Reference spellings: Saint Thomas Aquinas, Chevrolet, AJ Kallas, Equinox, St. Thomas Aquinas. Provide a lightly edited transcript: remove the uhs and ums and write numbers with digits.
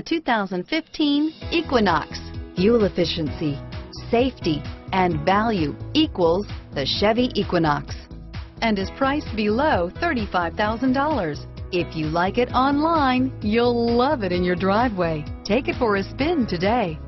The 2015 Equinox. Fuel efficiency, safety, and value equals the Chevy Equinox, and is priced below $35,000. If you like it online, you'll love it in your driveway. Take it for a spin today.